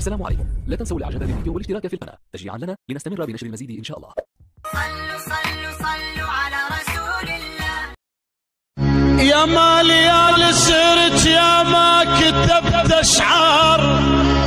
السلام عليكم، لا تنسوا الاعجاب بالفيديو والاشتراك في القناة تشجيعا لنا لنستمر بنشر المزيد ان شاء الله. صلوا على رسول الله. يا مالي يا لسرت يا ما كتبت اشعار